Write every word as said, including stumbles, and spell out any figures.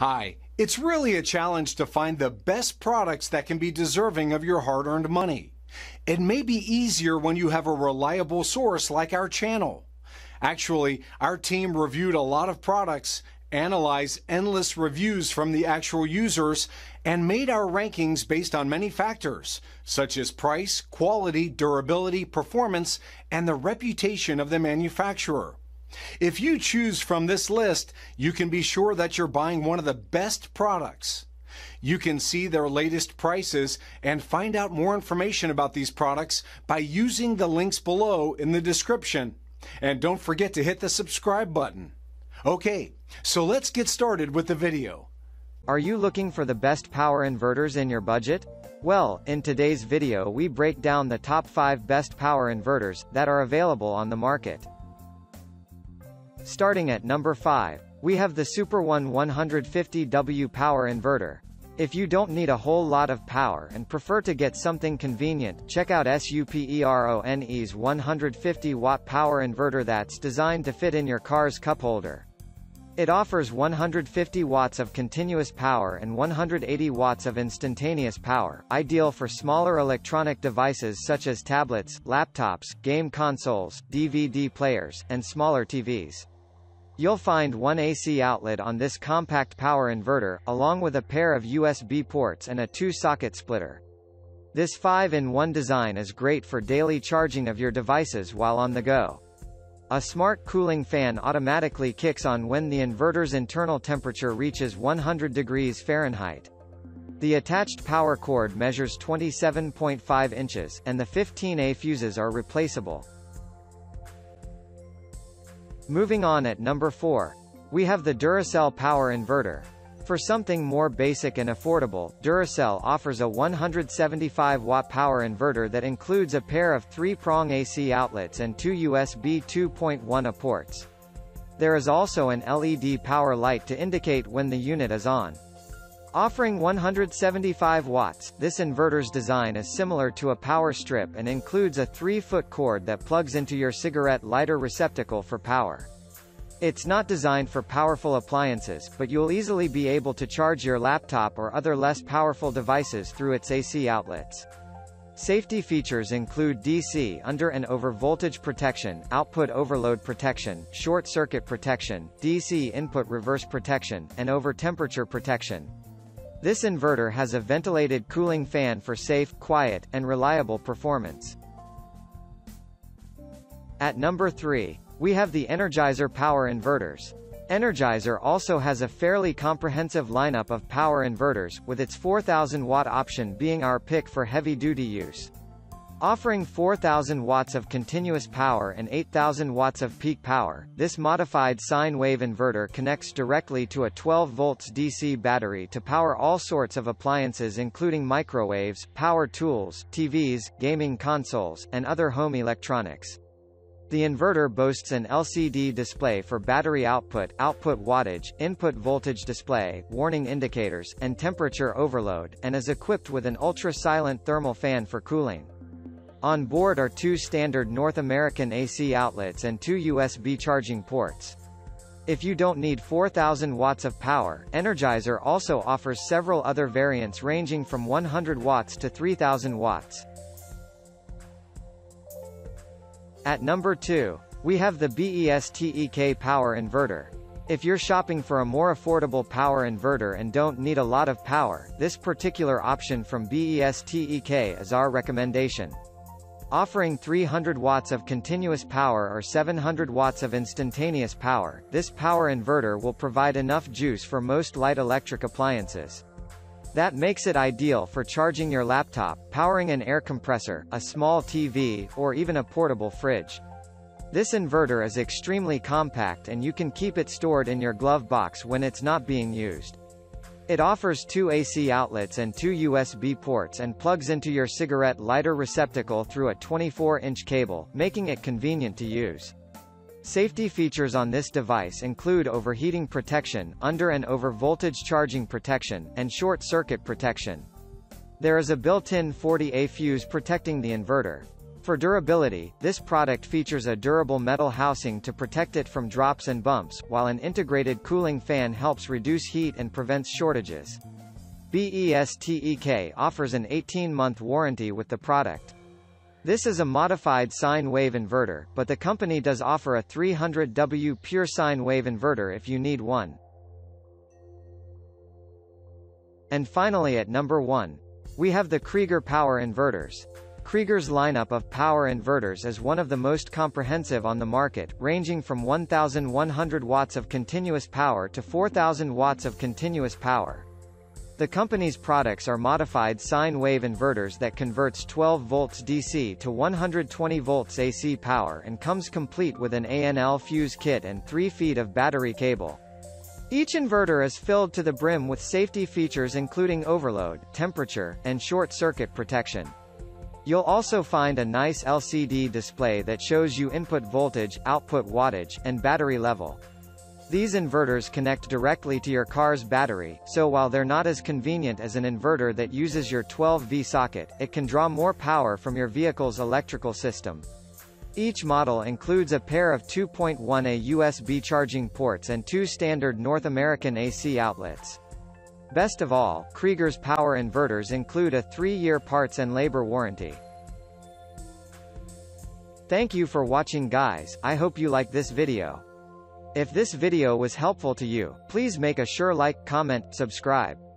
Hi, it's really a challenge to find the best products that can be deserving of your hard-earned money. It may be easier when you have a reliable source like our channel. Actually, our team reviewed a lot of products, analyzed endless reviews from the actual users, and made our rankings based on many factors, such as price, quality, durability, performance, and the reputation of the manufacturer. If you choose from this list, you can be sure that you're buying one of the best products. You can see their latest prices and find out more information about these products by using the links below in the description. And don't forget to hit the subscribe button. Okay, so let's get started with the video. Are you looking for the best power inverters in your budget? Well, in today's video we break down the top five best power inverters that are available on the market. Starting at number five, we have the Superone one hundred fifty watt power inverter. If you don't need a whole lot of power and prefer to get something convenient, check out Superone's one hundred fifty watt power inverter that's designed to fit in your car's cup holder. It offers one hundred fifty watts of continuous power and one hundred eighty watts of instantaneous power, ideal for smaller electronic devices such as tablets, laptops, game consoles, D V D players, and smaller T Vs. You'll find one A C outlet on this compact power inverter, along with a pair of U S B ports and a two-socket splitter. This five in one design is great for daily charging of your devices while on the go. A smart cooling fan automatically kicks on when the inverter's internal temperature reaches one hundred degrees Fahrenheit. The attached power cord measures twenty-seven point five inches, and the fifteen amp fuses are replaceable. Moving on at number four, we have the Duracell power inverter. For something more basic and affordable, Duracell offers a one hundred seventy-five watt power inverter that includes a pair of three prong A C outlets and two U S B two point one amp ports. There is also an L E D power light to indicate when the unit is on. Offering one hundred seventy-five watts, this inverter's design is similar to a power strip and includes a three foot cord that plugs into your cigarette lighter receptacle for power. It's not designed for powerful appliances, but you'll easily be able to charge your laptop or other less powerful devices through its A C outlets. Safety features include D C under and over voltage protection, output overload protection, short circuit protection, D C input reverse protection, and over temperature protection. This inverter has a ventilated cooling fan for safe, quiet, and reliable performance. At number three, we have the Energizer power inverters. Energizer also has a fairly comprehensive lineup of power inverters, with its four thousand watt option being our pick for heavy-duty use. Offering four thousand watts of continuous power and eight thousand watts of peak power, this modified sine wave inverter connects directly to a twelve volts D C battery to power all sorts of appliances including microwaves, power tools, T Vs, gaming consoles, and other home electronics. The inverter boasts an L C D display for battery output, output wattage, input voltage display, warning indicators, and temperature overload, and is equipped with an ultra-silent thermal fan for cooling. On board are two standard North American A C outlets and two U S B charging ports. If you don't need four thousand watts of power, Energizer also offers several other variants ranging from one hundred watts to three thousand watts. At number two, we have the Bestek power inverter. If you're shopping for a more affordable power inverter and don't need a lot of power, this particular option from Bestek is our recommendation. Offering three hundred watts of continuous power or seven hundred watts of instantaneous power, this power inverter will provide enough juice for most light electric appliances. That makes it ideal for charging your laptop, powering an air compressor, a small T V, or even a portable fridge. This inverter is extremely compact and you can keep it stored in your glove box when it's not being used. It offers two A C outlets and two U S B ports and plugs into your cigarette lighter receptacle through a twenty-four inch cable, making it convenient to use. Safety features on this device include overheating protection, under and over voltage charging protection, and short circuit protection. There is a built-in forty amp fuse protecting the inverter. For durability, this product features a durable metal housing to protect it from drops and bumps, while an integrated cooling fan helps reduce heat and prevents shortages. Bestek offers an eighteen month warranty with the product. This is a modified sine wave inverter, but the company does offer a three hundred watt pure sine wave inverter if you need one. And finally, at number one, we have the Kriëger power inverters. Kriëger's lineup of power inverters is one of the most comprehensive on the market, ranging from one thousand one hundred watts of continuous power to four thousand watts of continuous power. The company's products are modified sine wave inverters that converts twelve volts D C to one hundred twenty volts A C power and comes complete with an A N L fuse kit and three feet of battery cable. Each inverter is filled to the brim with safety features including overload, temperature, and short circuit protection. You'll also find a nice L C D display that shows you input voltage, output wattage, and battery level. These inverters connect directly to your car's battery, so while they're not as convenient as an inverter that uses your twelve volt socket, it can draw more power from your vehicle's electrical system. Each model includes a pair of two point one amp U S B charging ports and two standard North American A C outlets. Best of all, Kriëger's power inverters include a three year parts and labor warranty. Thank you for watching, guys. I hope you like this video. If this video was helpful to you, please make a sure like, comment, subscribe.